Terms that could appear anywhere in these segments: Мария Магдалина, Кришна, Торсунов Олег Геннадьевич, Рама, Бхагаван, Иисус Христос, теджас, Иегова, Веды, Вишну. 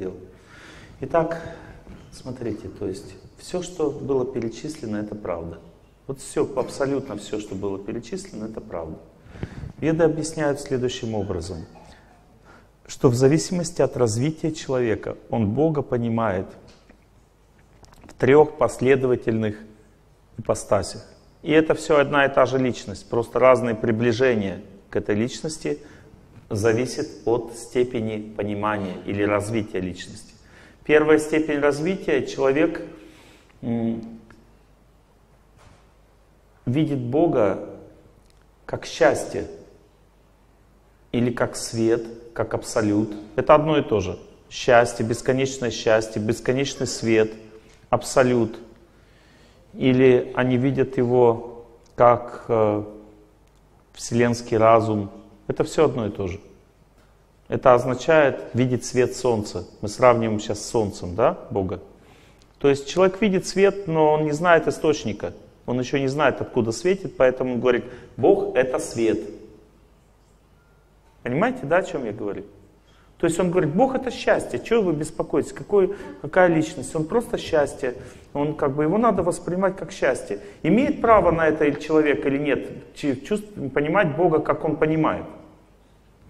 дел. Итак, смотрите, то есть все, что было перечислено, это правда. Вот все, абсолютно все, что было перечислено, это правда. Веды объясняют следующим образом, что в зависимости от развития человека он Бога понимает в трех последовательных ипостасях. И это все одна и та же личность, просто разные приближения к этой личности зависит от степени понимания или развития личности. Первая степень развития — человек видит Бога как счастье или как свет, как абсолют. Это одно и то же. Счастье, бесконечный свет, абсолют. Или они видят его как вселенский разум. Это все одно и то же. Это означает видеть свет солнца. Мы сравниваем сейчас с солнцем, да, Бога. То есть человек видит свет, но он не знает источника. Он еще не знает, откуда светит, поэтому он говорит: Бог — это свет. Понимаете, да, о чем я говорю? То есть он говорит: Бог — это счастье, чего вы беспокоитесь, какая личность? Он просто счастье, он как бы, его надо воспринимать как счастье. Имеет право на это или человек или нет, понимать Бога, как он понимает?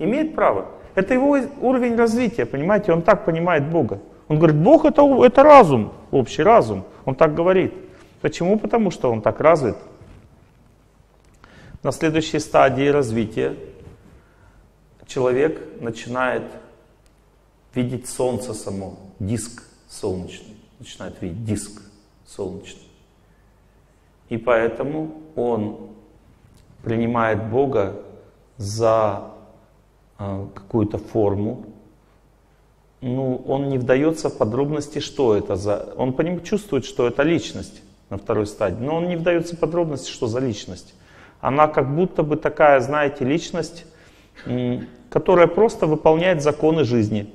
Имеет право. Это его уровень развития, понимаете, он так понимает Бога. Он говорит: Бог — это разум, общий разум, он так говорит. Почему? Потому что он так развит. На следующей стадии развития человек начинает видеть солнце само, диск солнечный. Начинает видеть диск солнечный. И поэтому он принимает Бога за какую-то форму. Ну, он не вдается в подробности, что это за... Он чувствует, что это личность. На второй стадии, но он не вдается в подробности, что за личность. Она как будто бы такая, знаете, личность, которая просто выполняет законы жизни.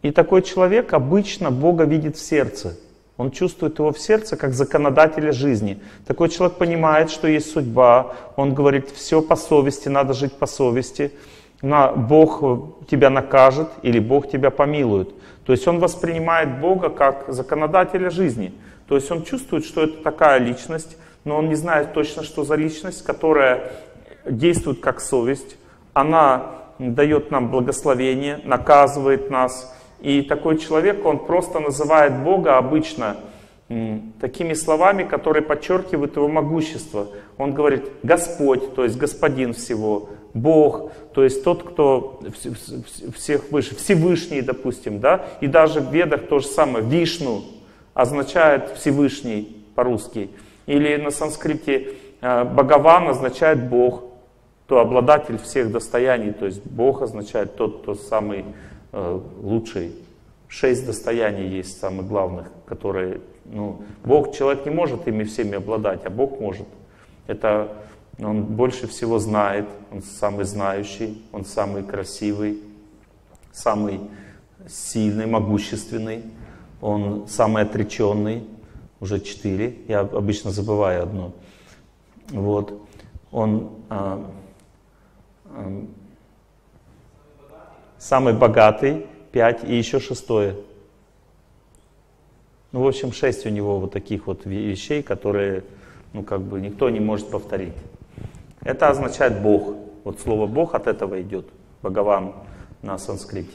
И такой человек обычно Бога видит в сердце. Он чувствует его в сердце как законодателя жизни. Такой человек понимает, что есть судьба. Он говорит: все по совести, надо жить по совести. Бог тебя накажет или Бог тебя помилует. То есть он воспринимает Бога как законодателя жизни. То есть он чувствует, что это такая личность, но он не знает точно, что за личность, которая действует как совесть. Она дает нам благословение, наказывает нас. И такой человек, он просто называет Бога обычно такими словами, которые подчеркивают его могущество. Он говорит: Господь, то есть Господин всего, Бог, то есть тот, кто всех выше, Всевышний, допустим, да, и даже в Ведах то же самое, Вишну означает Всевышний по-русски, или на санскрите Бхагаван означает Бог, то обладатель всех достояний, то есть Бог означает тот, кто самый лучший. 6 достояний есть самых главных, которые, ну, Бог, человек не может ими всеми обладать, а Бог может. Это он больше всего знает, он самый знающий, он самый красивый, самый сильный, могущественный, он самый отреченный, уже 4, я обычно забываю одно. Вот, он самый богатый, 5 и еще 6. Ну, в общем, 6 у него вот таких вот вещей, которые, ну, как бы никто не может повторить. Это означает Бог. Вот слово Бог от этого идет. Бхагаван на санскрите.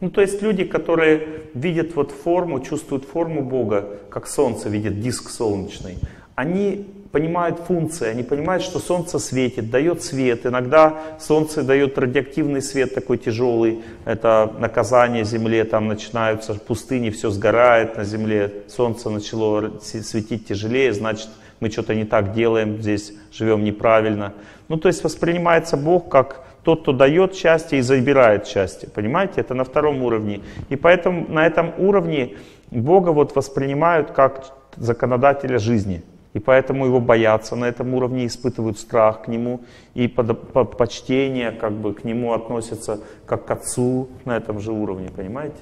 Ну, то есть люди, которые видят вот форму, чувствуют форму Бога, как солнце видит диск солнечный, они понимают функции, они понимают, что солнце светит, дает свет. Иногда солнце дает радиоактивный свет такой тяжелый. Это наказание земле, там начинаются пустыни, все сгорает на земле. Солнце начало светить тяжелее, значит, мы что-то не так делаем, здесь живем неправильно. Ну, то есть воспринимается Бог как тот, кто дает счастье и забирает счастье. Понимаете, это на втором уровне. И поэтому на этом уровне Бога вот воспринимают как законодателя жизни. И поэтому его боятся, на этом уровне испытывают страх к нему, и почтение как бы к нему относятся как к отцу на этом же уровне, понимаете?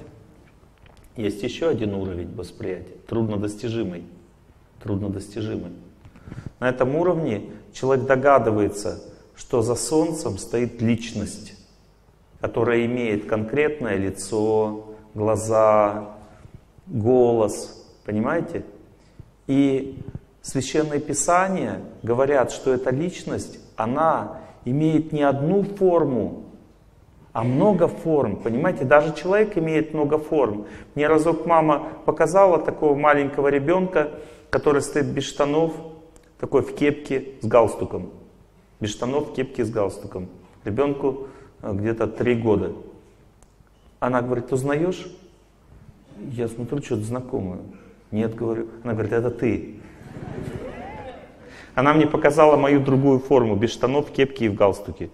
Есть еще один уровень восприятия, труднодостижимый, труднодостижимый. На этом уровне человек догадывается, что за солнцем стоит личность. которая имеет конкретное лицо, глаза, голос, понимаете? И Священные Писания говорят, что эта личность, она имеет не одну форму, а много форм, понимаете? Даже человек имеет много форм. Мне разок мама показала такого маленького ребенка, который стоит без штанов, такой в кепке с галстуком. Без штанов, в кепке с галстуком. Ребенку где-то 3 года. Она говорит: узнаешь? Я смотрю, что-то знакомое. Нет, говорю. Она говорит: это ты. Она мне показала мою другую форму, без штанов, кепки и в галстуке.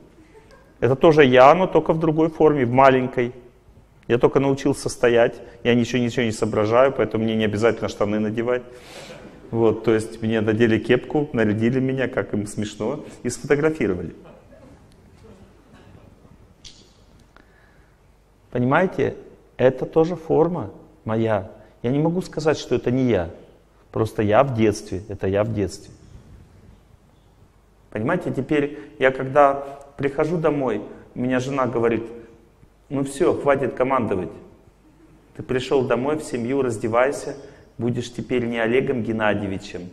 Это тоже я, но только в другой форме, в маленькой. Я только научился стоять, я ничего не соображаю, поэтому мне не обязательно штаны надевать. Вот, то есть мне надели кепку, нарядили меня, как им смешно, и сфотографировали. Понимаете, это тоже форма моя. Я не могу сказать, что это не я. Просто я в детстве, это я в детстве. Понимаете, теперь я когда прихожу домой, меня жена говорит: ну все, хватит командовать. Ты пришел домой в семью, раздевайся, будешь теперь не Олегом Геннадьевичем,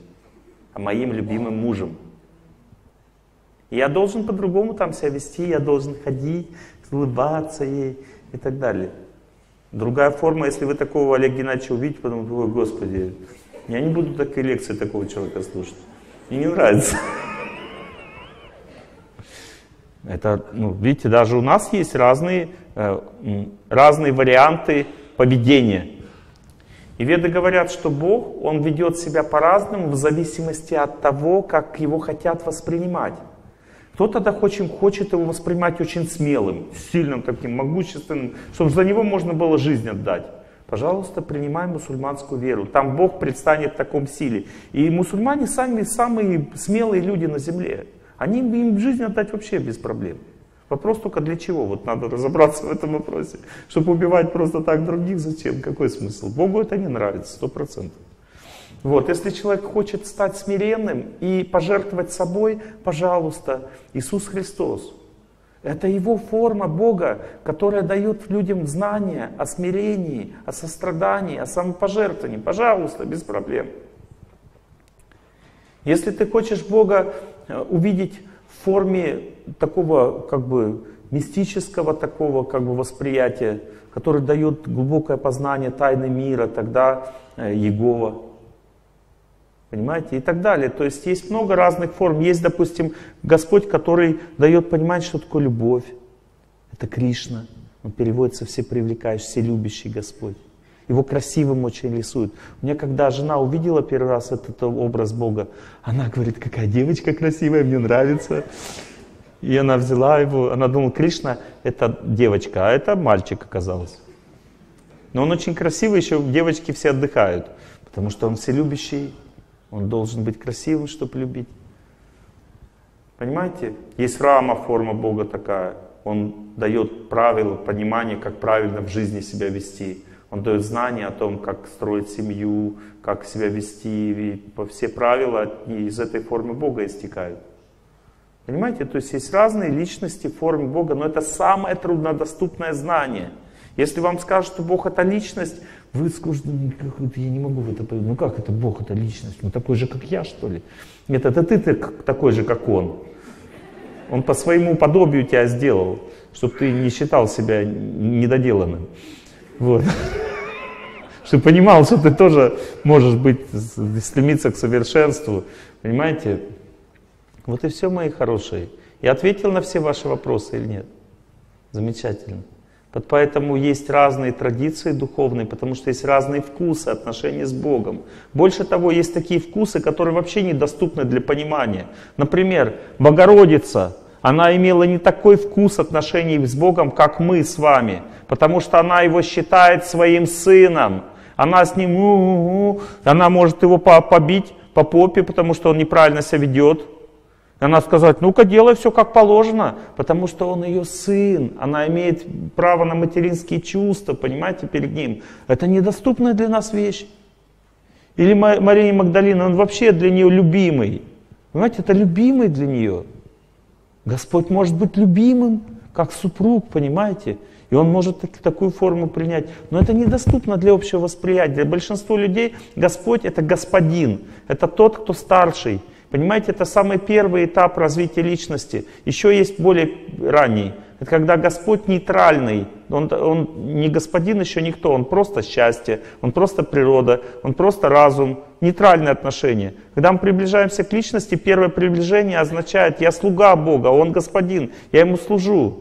а моим любимым мужем. И я должен по-другому там себя вести, я должен ходить, улыбаться ей и так далее. Другая форма, если вы такого Олега Геннадьевича увидите, потом: ой, Господи, я не буду такой лекции такого человека слушать. Мне не нравится. Это, ну, видите, даже у нас есть разные варианты поведения. И Веды говорят, что Бог, Он ведет себя по-разному в зависимости от того, как Его хотят воспринимать. Кто-то хочет Его воспринимать очень смелым, сильным, таким могущественным, чтобы за Него можно было жизнь отдать. Пожалуйста, принимай мусульманскую веру. Там Бог предстанет в таком силе. И мусульмане сами самые смелые люди на земле. Они им жизнь отдать вообще без проблем. Вопрос только для чего? Вот надо разобраться в этом вопросе. Чтобы убивать просто так других, зачем? Какой смысл? Богу это не нравится, 100%. Вот, если человек хочет стать смиренным и пожертвовать собой, пожалуйста, Иисус Христос. Это Его форма Бога, которая дает людям знания о смирении, о сострадании, о самопожертвовании. Пожалуйста, без проблем. Если ты хочешь Бога увидеть в форме такого мистического восприятия, которое дает глубокое познание тайны мира, тогда Иегова. Понимаете? И так далее. То есть есть много разных форм. Есть, допустим, Господь, который дает понимать, что такое любовь. Это Кришна. Он переводится «всепривлекающий», «вселюбящий Господь». Его красивым очень рисуют. У меня, когда жена увидела первый раз этот образ Бога, она говорит: какая девочка красивая, мне нравится. И она взяла его, она думала, Кришна — это девочка, а это мальчик оказалось. Но он очень красивый, еще девочки все отдыхают, потому что он вселюбящий, он должен быть красивым, чтобы любить. Понимаете? Есть Рама, форма Бога такая. Он дает правила, понимание, как правильно в жизни себя вести. Он дает знания о том, как строить семью, как себя вести. И все правила из этой формы Бога истекают. Понимаете? То есть есть разные личности формы Бога, но это самое труднодоступное знание. Если вам скажут, что Бог — это личность, вы скажете: я не могу в это поверить. Ну как это Бог — это личность? Ну такой же, как я, что ли? Нет, это ты такой же, как Он. Он по своему подобию тебя сделал, чтобы ты не считал себя недоделанным. Вот. Чтобы понимал, что ты тоже можешь стремиться к совершенству. Понимаете? Вот и все, мои хорошие. Я ответил на все ваши вопросы или нет? Замечательно. Вот поэтому есть разные традиции духовные, потому что есть разные вкусы отношения с Богом. Больше того, есть такие вкусы, которые вообще недоступны для понимания. Например, Богородица. Она имела не такой вкус отношений с Богом, как мы с вами. Потому что она его считает своим сыном. Она с ним, она может его побить по попе, потому что он неправильно себя ведет. Она сказать: ну-ка, делай все как положено, потому что он ее сын. Она имеет право на материнские чувства, понимаете, перед ним. Это недоступная для нас вещь. Или Мария Магдалина, он вообще для нее любимый. Понимаете, это любимый для нее. Господь может быть любимым, как супруг, понимаете? И он может такую форму принять. Но это недоступно для общего восприятия. Для большинства людей Господь — это господин, это тот, кто старший. Понимаете, это самый первый этап развития личности. Еще есть более ранний. Это когда Господь нейтральный, он не господин еще никто, он просто счастье, он просто природа, он просто разум, нейтральные отношения. Когда мы приближаемся к личности, первое приближение означает: я слуга Бога, он господин, я ему служу.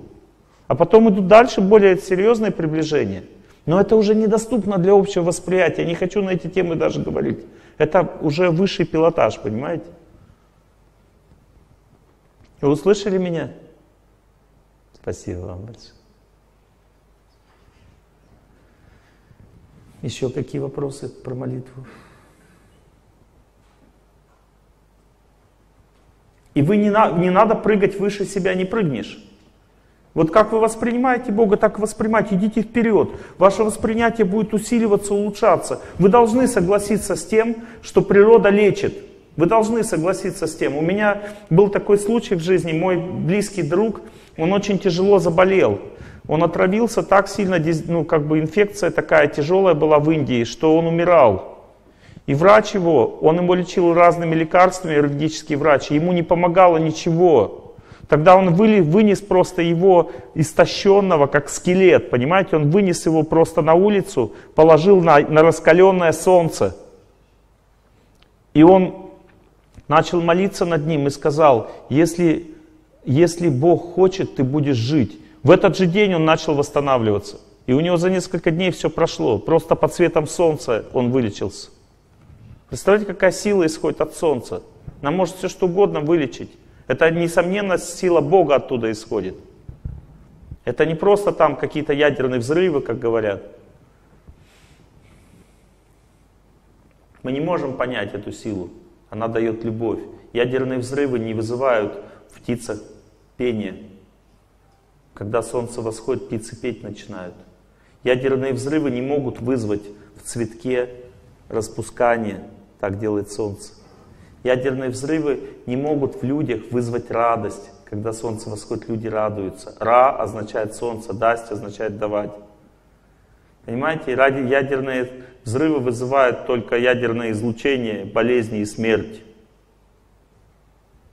А потом идут дальше более серьезные приближения. Но это уже недоступно для общего восприятия, я не хочу на эти темы даже говорить. Это уже высший пилотаж, понимаете? Вы услышали меня? Спасибо вам большое. Еще какие вопросы про молитву? И вы не надо прыгать выше себя, не прыгнешь. Вот как вы воспринимаете Бога, так и воспринимайте. Идите вперед. Ваше восприятие будет усиливаться, улучшаться. Вы должны согласиться с тем, что природа лечит. Вы должны согласиться с тем. У меня был такой случай в жизни. Мой близкий друг, он очень тяжело заболел. Он отравился так сильно, ну, как бы инфекция такая тяжелая была в Индии, что он умирал. И врач его, он его лечил разными лекарствами, юридический врач, ему не помогало ничего. Тогда он вынес просто его истощенного, как скелет, понимаете? Он вынес его просто на улицу, положил на раскаленное солнце. И он начал молиться над ним и сказал: если Бог хочет, ты будешь жить. В этот же день он начал восстанавливаться. И у него за несколько дней все прошло. Просто под светом солнца он вылечился. Представляете, какая сила исходит от солнца? Нам может все что угодно вылечить. Это, несомненно, сила Бога оттуда исходит. Это не просто там какие-то ядерные взрывы, как говорят. Мы не можем понять эту силу. Она дает любовь. Ядерные взрывы не вызывают в птицах пение. Когда солнце восходит, птицы петь начинают. Ядерные взрывы не могут вызвать в цветке распускание. Так делает солнце. Ядерные взрывы не могут в людях вызвать радость. Когда солнце восходит, люди радуются. Ра означает солнце, дасть означает давать. Понимаете, ядерные взрывы вызывают только ядерное излучение, болезни и смерть.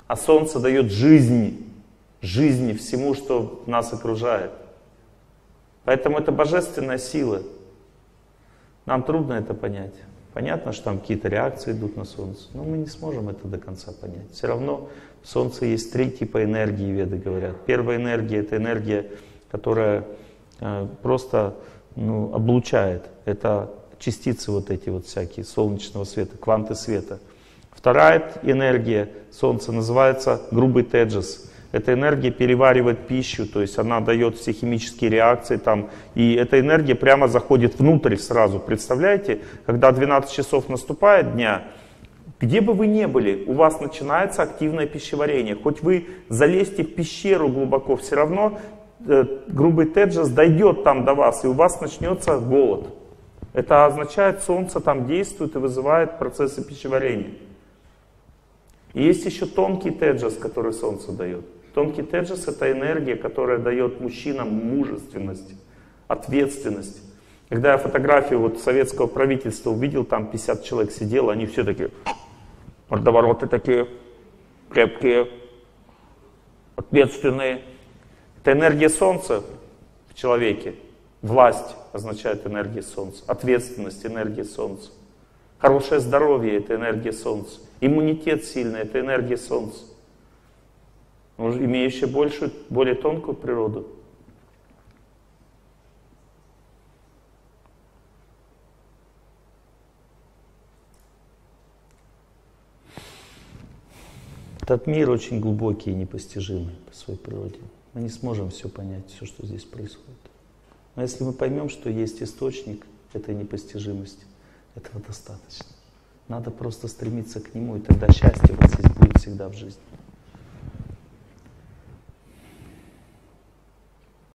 А солнце дает жизнь, жизни всему, что нас окружает. Поэтому это божественная сила. Нам трудно это понять. Понятно, что там какие-то реакции идут на солнце, но мы не сможем это до конца понять. Все равно в солнце есть три типа энергии, веды говорят. Первая энергия — это энергия, которая просто... ну, облучает. Это частицы вот эти вот всякие солнечного света, кванты света. Вторая энергия солнца называется грубый теджас. Эта энергия переваривает пищу, то есть она дает все химические реакции там, и эта энергия прямо заходит внутрь сразу. Представляете, когда 12 часов наступает дня, где бы вы ни были, у вас начинается активное пищеварение. Хоть вы залезьте в пещеру глубоко, все равно грубый теджас дойдет там до вас, и у вас начнется голод. Это означает, солнце там действует и вызывает процессы пищеварения. И есть еще тонкий теджас, который солнце дает. Тонкий теджас — это энергия, которая дает мужчинам мужественность, ответственность. Когда я фотографию вот советского правительства увидел, там 50 человек сидело, они все такие, мордовороты такие, крепкие, ответственные. Это энергия солнца в человеке. Власть означает энергия солнца. Ответственность — энергия солнца. Хорошее здоровье — это энергия солнца. Иммунитет сильный — это энергия солнца, имеющая большую, более тонкую природу. Этот мир очень глубокий и непостижимый по своей природе. Мы не сможем все понять, все, что здесь происходит. Но если мы поймем, что есть источник этой непостижимости, этого достаточно. Надо просто стремиться к нему, и тогда счастье у вас будет всегда в жизни.